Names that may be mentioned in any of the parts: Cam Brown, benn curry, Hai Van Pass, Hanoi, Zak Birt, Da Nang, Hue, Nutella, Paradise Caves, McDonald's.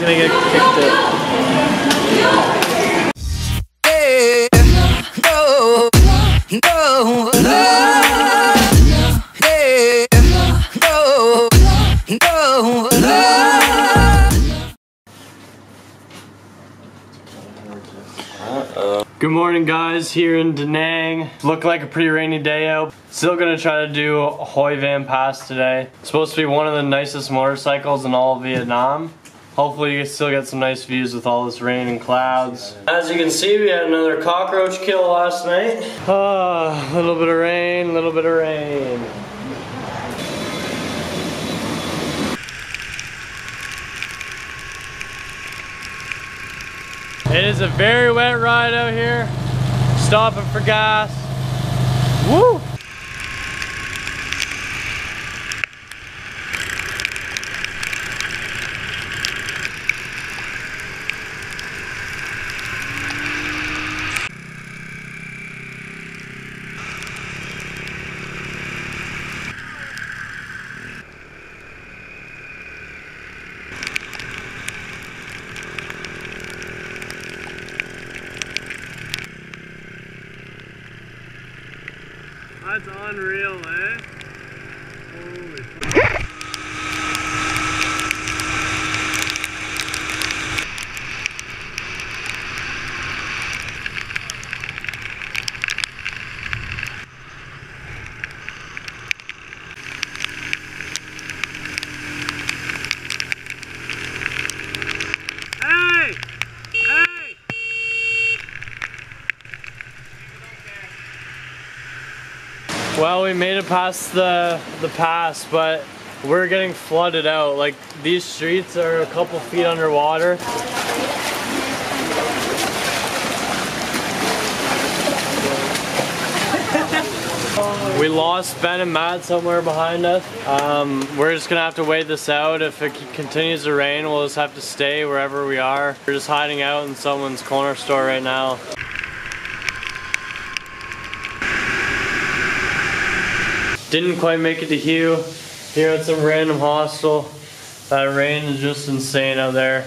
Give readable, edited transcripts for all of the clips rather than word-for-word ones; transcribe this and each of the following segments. He's gonna get kicked up. Hey, no, no, no. Hey, no, no, no. Good morning, guys. Here in Da Nang. Look like a pretty rainy day out. Still gonna try to do Hai Van Pass today. It's supposed to be one of the nicest motorcycles in all of Vietnam. Hopefully you can still get some nice views with all this rain and clouds. As you can see, we had another cockroach kill last night. A little bit of rain, a little bit of rain. It is a very wet ride out here. Stopping for gas. Woo! That's unreal, eh? Holy fuck. Well, we made it past the pass, but we're getting flooded out. Like, these streets are a couple feet underwater. We lost Ben and Matt somewhere behind us. We're just gonna have to wait this out. If it continues to rain, we'll just have to stay wherever we are. We're just hiding out in someone's corner store right now. Didn't quite make it to Hue, here at some random hostel. That rain is just insane out there.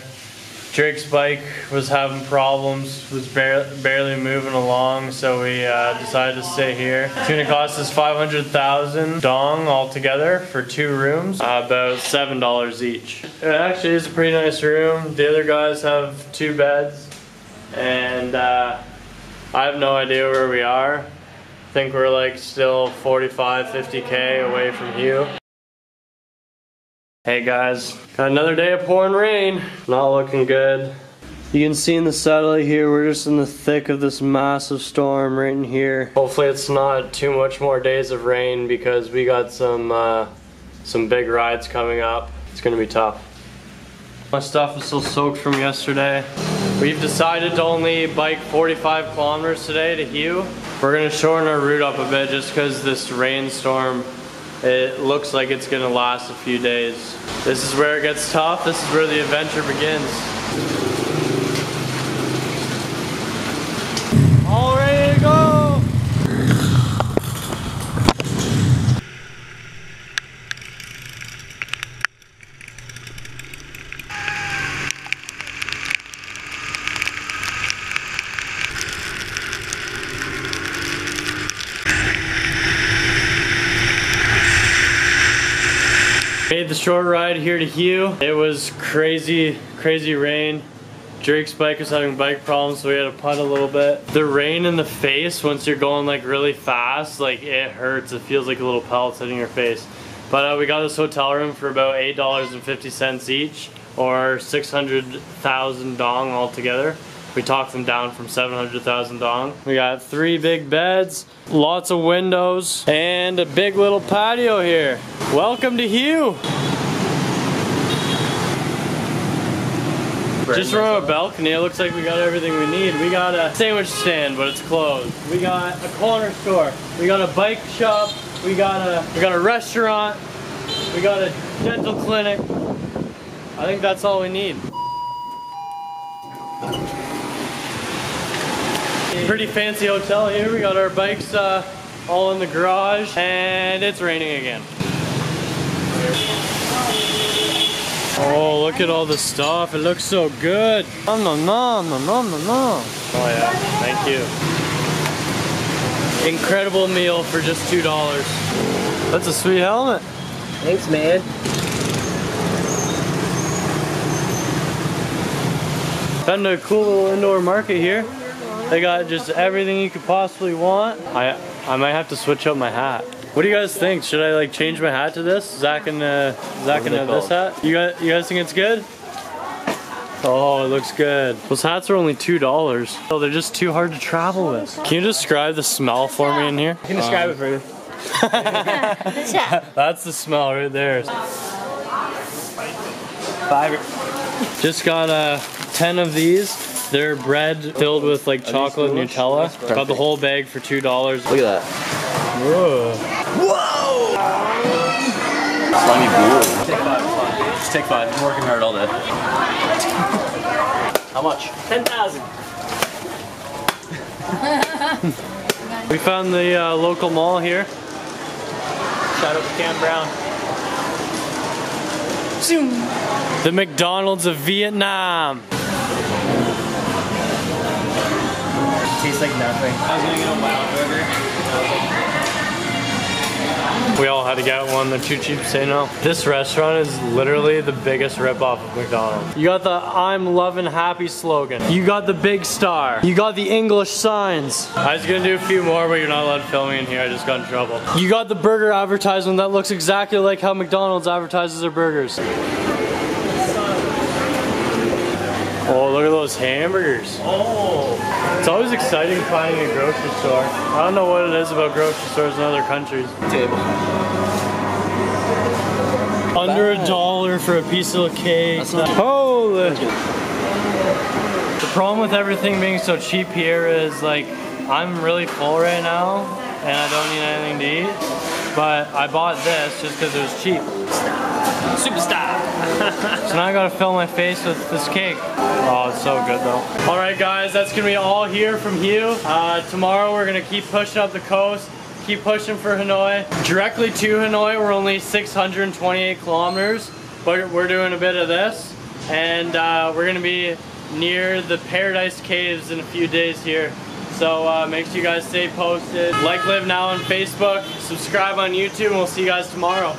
Drake's bike was having problems, was barely moving along, so we decided to stay here. It's gonna cost us 500,000 dong altogether for 2 rooms, about $7 each. It actually is a pretty nice room. The other guys have 2 beds, and I have no idea where we are. I think we're like still 45, 50K away from Hue. Hey guys, got another day of pouring rain. Not looking good. You can see in the satellite here, we're just in the thick of this massive storm right in here. Hopefully it's not too much more days of rain because we got some big rides coming up. It's gonna be tough. My stuff is still soaked from yesterday. We've decided to only bike 45 kilometers today to Hue. We're gonna shorten our route up a bit just because this rainstorm, it looks like it's gonna last a few days. This is where it gets tough. This is where the adventure begins. All ready to go. Made the short ride here to Hue. It was crazy, crazy rain. Drake's bike was having bike problems, so we had to putt a little bit. The rain in the face, once you're going like really fast, like it hurts. It feels like a little pellet hitting your face. But we got this hotel room for about $8.50 each, or 600,000 dong altogether. We talked them down from 700,000 dong. We got 3 big beds, lots of windows, and a big little patio here. Welcome to Hue. Just from our balcony, it looks like we got everything we need. We got a sandwich stand, but it's closed. We got a corner store. We got a bike shop. We got a restaurant. We got a dental clinic. I think that's all we need. Pretty fancy hotel here. We got our bikes all in the garage, and it's raining again. Oh, look at all the stuff. It looks so good. Nom nom nom nom nom nom nom. Oh yeah, thank you. Incredible meal for just $2. That's a sweet helmet. Thanks, man. Found a cool little indoor market here. They got just everything you could possibly want. I might have to switch up my hat. What do you guys think? Should I like change my hat to this? Zach and this hat? You guys think it's good? Oh, it looks good. Those hats are only $2. Oh, they're just too hard to travel with. Can you describe the smell for me in here? You can describe it for me. That's the smell right there. Just got 10 of these. They're bread filled with like chocolate Nutella. Perfect. Got the whole bag for $2. Look at that. Whoa. Whoa! Slimy blue. Take five. Just take five. I'm working hard all day. How much? 10,000. We found the local mall here. Shout out to Cam Brown. Zoom. The McDonald's of Vietnam. Tastes like nothing. I was gonna get a mild burger. We all had to get one. They're too cheap to say no. This restaurant is literally the biggest ripoff of McDonald's. You got the I'm loving happy slogan. You got the big star. You got the English signs. I was gonna do a few more, but you're not allowed to film me in here. I just got in trouble. You got the burger advertisement that looks exactly like how McDonald's advertises their burgers. Oh, look at those hamburgers. Oh. It's always exciting finding a grocery store. I don't know what it is about grocery stores in other countries. Table. Under $1 for a piece of cake. Holy. The problem with everything being so cheap here is like, I'm really full right now and I don't need anything to eat. But I bought this just because it was cheap. Superstar! So now I gotta fill my face with this cake. Oh, it's so good though. Alright guys, that's gonna be all here from Hue. Tomorrow we're gonna keep pushing up the coast, keep pushing for Hanoi. Directly to Hanoi, we're only 628 kilometers, but we're doing a bit of this. And we're gonna be near the Paradise Caves in a few days here. So make sure you guys stay posted. Like Live Now on Facebook, subscribe on YouTube, and we'll see you guys tomorrow.